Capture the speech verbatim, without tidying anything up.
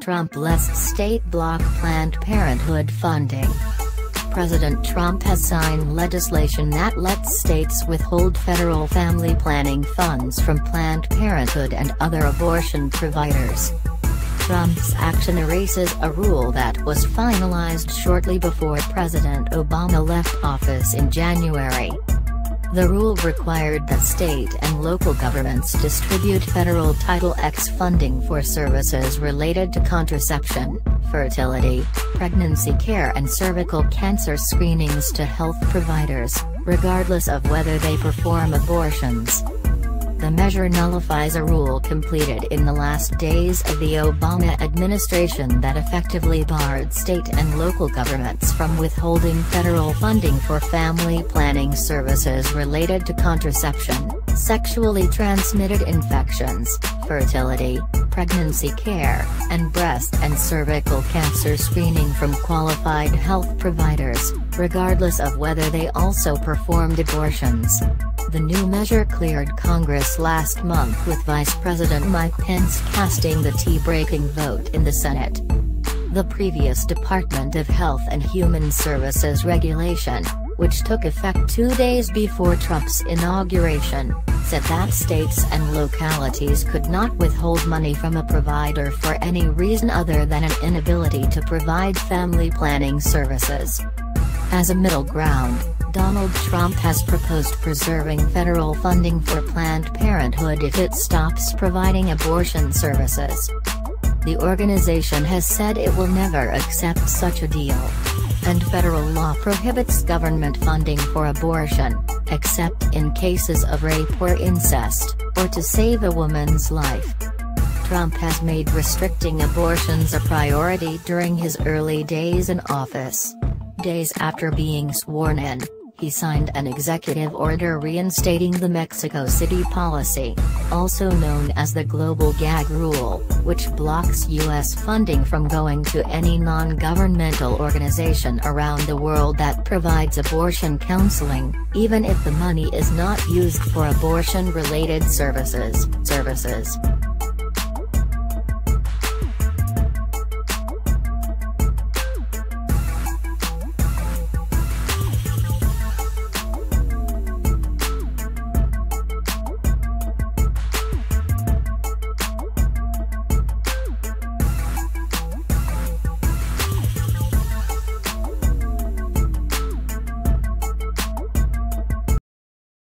Trump lets state block Planned Parenthood funding. President Trump has signed legislation that lets states withhold federal family planning funds from Planned Parenthood and other abortion providers. Trump's action erases a rule that was finalized shortly before President Obama left office in January. The rule required that state and local governments distribute federal Title ten funding for services related to contraception, fertility, pregnancy care and cervical cancer screenings to health providers, regardless of whether they perform abortions. The measure nullifies a rule completed in the last days of the Obama administration that effectively barred state and local governments from withholding federal funding for family planning services related to contraception, sexually transmitted infections, fertility, pregnancy care, and breast and cervical cancer screening from qualified health providers, regardless of whether they also performed abortions. The new measure cleared Congress last month with Vice President Mike Pence casting the tie-breaking vote in the Senate. The previous Department of Health and Human Services regulation, which took effect two days before Trump's inauguration, said that states and localities could not withhold money from a provider for any reason other than an inability to provide family planning services. As a middle ground, Donald Trump has proposed preserving federal funding for Planned Parenthood if it stops providing abortion services. The organization has said it will never accept such a deal. And federal law prohibits government funding for abortion, except in cases of rape or incest, or to save a woman's life. Trump has made restricting abortions a priority during his early days in office. Days after being sworn in, he signed an executive order reinstating the Mexico City policy, also known as the Global Gag Rule, which blocks U S funding from going to any non-governmental organization around the world that provides abortion counseling, even if the money is not used for abortion-related services. services.